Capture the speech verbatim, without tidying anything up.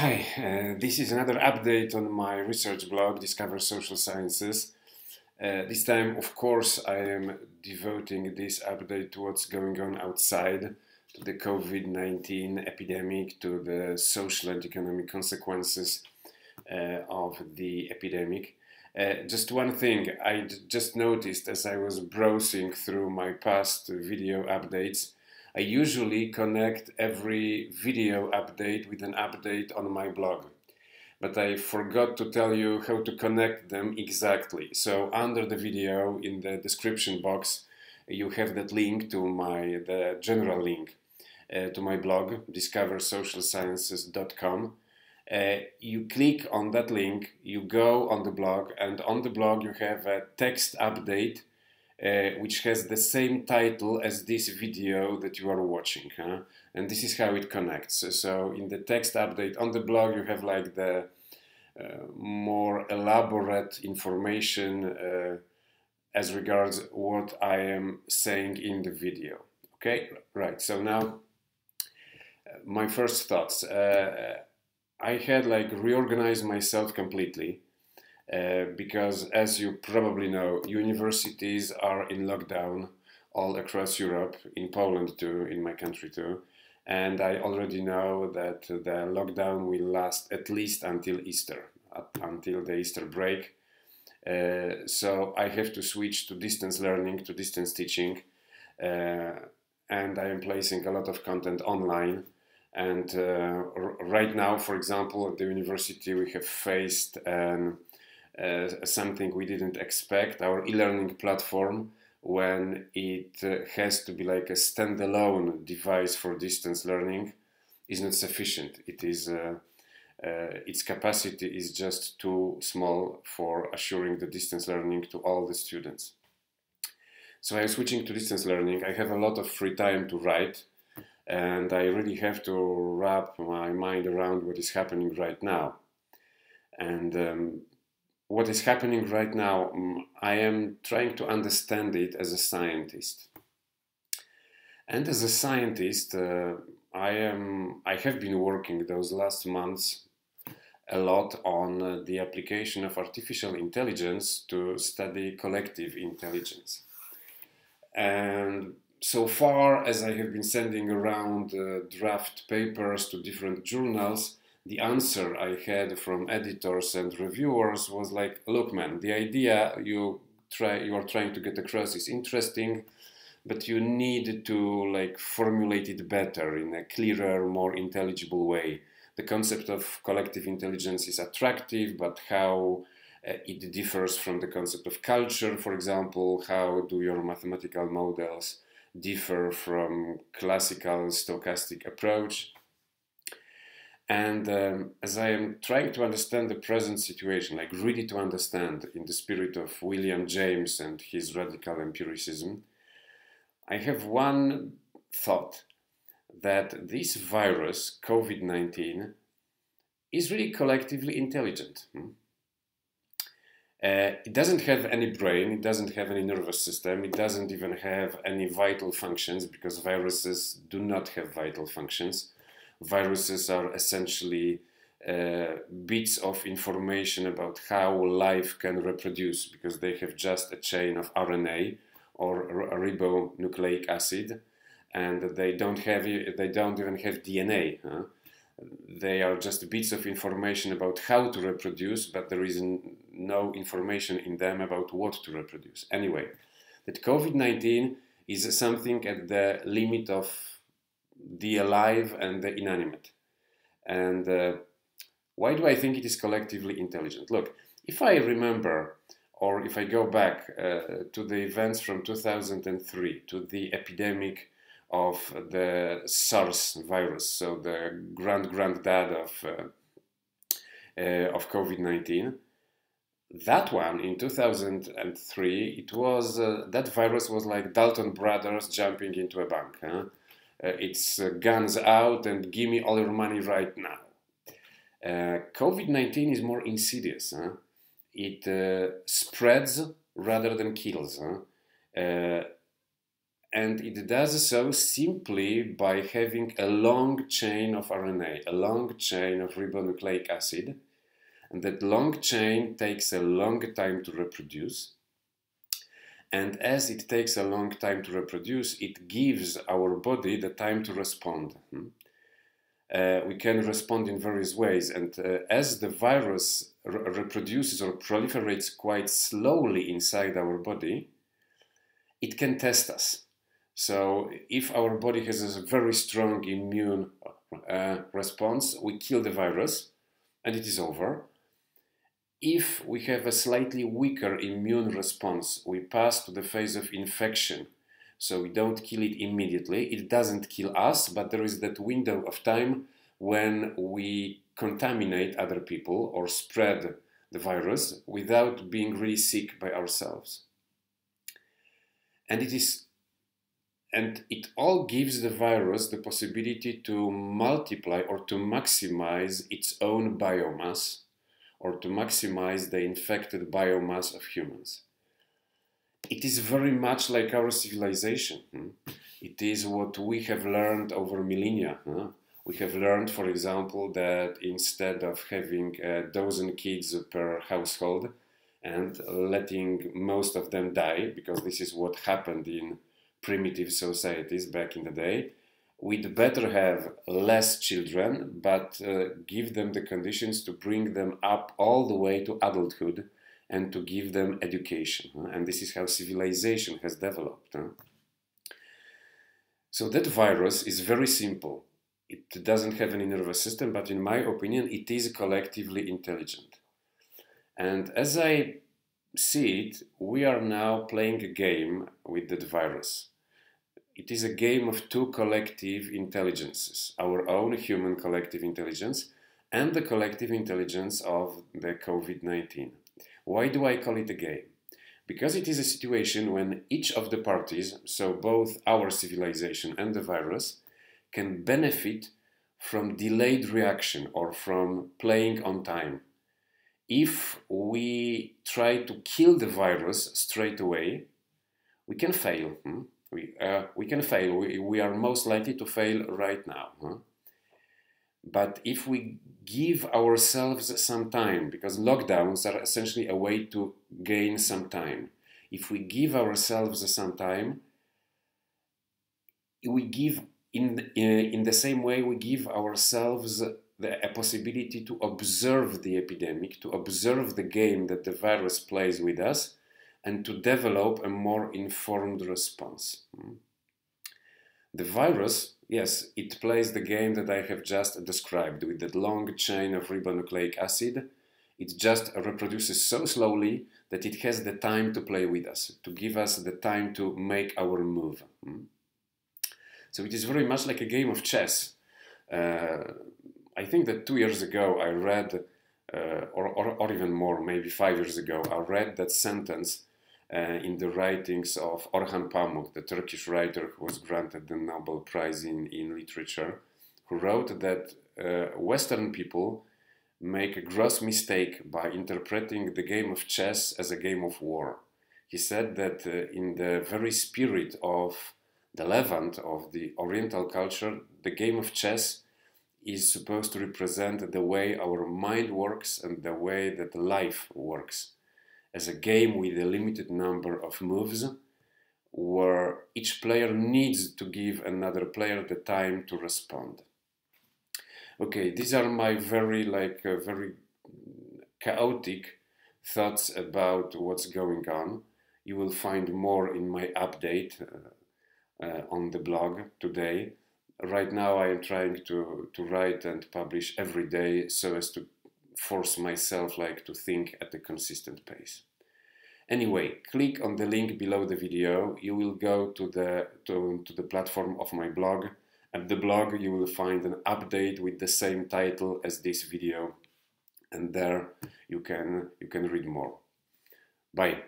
Hi, uh, this is another update on my research blog, Discover Social Sciences. Uh, this time, of course, I am devoting this update to what's going on outside, to the COVID nineteen epidemic, to the social and economic consequences uh, of the epidemic. Uh, just one thing I just noticed as I was browsing through my past video updates. I usually connect every video update with an update on my blog, but I forgot to tell you how to connect them exactly. So under the video, in the description box, you have that link to my the general link uh, to my blog, discover social sciences dot com. Uh, you click on that link, you go on the blog, and on the blog you have a text update Uh, which has the same title as this video that you are watching, huh? And this is how it connects. So, so in the text update on the blog you have like the uh, more elaborate information uh, as regards what I am saying in the video. Okay, right, so now uh, my first thoughts. uh, I had like reorganized myself completely. Uh, because, as you probably know, universities are in lockdown all across Europe, in Poland too, in my country too, and I already know that the lockdown will last at least until Easter, up until the Easter break. Uh, so I have to switch to distance learning, to distance teaching, uh, and I am placing a lot of content online. And uh, right now, for example, at the university we have faced an Uh, something we didn't expect, our e-learning platform, when it uh, has to be like a standalone device for distance learning, is not sufficient. It is, uh, uh, its capacity is just too small for assuring the distance learning to all the students. So I'm switching to distance learning. I have a lot of free time to write, and I really have to wrap my mind around what is happening right now. And um, what is happening right now, I am trying to understand it as a scientist. And as a scientist, uh, I am, I have been working those last months a lot on uh, the application of artificial intelligence to study collective intelligence. And so far as I have been sending around uh, draft papers to different journals, the answer I had from editors and reviewers was like, look man, the idea you try you are trying to get across is interesting, but you need to like formulate it better in a clearer, more intelligible way. The concept of collective intelligence is attractive, but how uh, it differs from the concept of culture, for example, how do your mathematical models differ from classical stochastic approach? And um, as I am trying to understand the present situation, like really to understand in the spirit of William James and his radical empiricism, I have one thought, that this virus, COVID nineteen, is really collectively intelligent. Hmm? Uh, it doesn't have any brain, it doesn't have any nervous system, it doesn't even have any vital functions, because viruses do not have vital functions. Viruses are essentially uh, bits of information about how life can reproduce, because they have just a chain of R N A or ribonucleic acid, and they don't have they don't even have D N A. Huh? They are just bits of information about how to reproduce, but there is no information in them about what to reproduce. Anyway, that COVID nineteen is something at the limit of the alive and the inanimate. And uh, why do I think it is collectively intelligent? Look, if I remember, or if I go back uh, to the events from two thousand three, to the epidemic of the SARS virus, so the grand-granddad of, uh, uh, of COVID nineteen, that one in two thousand three, it was, uh, that virus was like Dalton brothers jumping into a bank. Huh? Uh, it's uh, guns out and give me all your money right now. Uh, COVID nineteen is more insidious. Huh? It uh, spreads rather than kills. Huh? Uh, And it does so simply by having a long chain of R N A, a long chain of ribonucleic acid. And that long chain takes a long time to reproduce. And as it takes a long time to reproduce, it gives our body the time to respond. Uh, we can respond in various ways. And uh, as the virus re reproduces or proliferates quite slowly inside our body, it can test us. So if our body has a very strong immune uh, response, we kill the virus and it is over. If we have a slightly weaker immune response, we pass to the phase of infection. So we don't kill it immediately. It doesn't kill us, but there is that window of time when we contaminate other people or spread the virus without being really sick by ourselves. And it is, and it all gives the virus the possibility to multiply or to maximize its own biomass, or to maximize the infected biomass of humans. It is very much like our civilization. It is what we have learned over millennia. We have learned, for example, that instead of having a dozen kids per household, and letting most of them die, because this is what happened in primitive societies back in the day, we'd better have less children, but uh, give them the conditions to bring them up all the way to adulthood and to give them education. And this is how civilization has developed. So that virus is very simple. It doesn't have any nervous system, but in my opinion, it is collectively intelligent. And as I see it, we are now playing a game with that virus. It is a game of two collective intelligences, our own human collective intelligence and the collective intelligence of the COVID nineteen. Why do I call it a game? Because it is a situation when each of the parties, so both our civilization and the virus, can benefit from delayed reaction or from playing on time. If we try to kill the virus straight away, we can fail. Hmm? We, uh, we can fail. We, we are most likely to fail right now. Huh? But if we give ourselves some time, because lockdowns are essentially a way to gain some time. If we give ourselves some time, we give in, in, in the same way we give ourselves The, a possibility to observe the epidemic, to observe the game that the virus plays with us, and to develop a more informed response. The virus, yes, it plays the game that I have just described with that long chain of ribonucleic acid. It just reproduces so slowly that it has the time to play with us, to give us the time to make our move. So it is very much like a game of chess. Uh, I think that two years ago I read, uh, or, or, or even more, maybe five years ago, I read that sentence uh, in the writings of Orhan Pamuk, the Turkish writer who was granted the Nobel Prize in, in literature, who wrote that uh, Western people make a gross mistake by interpreting the game of chess as a game of war. He said that uh, in the very spirit of the Levant, of the Oriental culture, the game of chess is supposed to represent the way our mind works and the way that life works, as a game with a limited number of moves where each player needs to give another player the time to respond. Okay, these are my very, like, uh, very chaotic thoughts about what's going on. You will find more in my update uh, uh, on the blog today. Right now I am trying to, to write and publish every day so as to force myself like to think at a consistent pace. Anyway, click on the link below the video. You will go to the, to, to the platform of my blog. At the blog you will find an update with the same title as this video, and there you can, you can read more. Bye!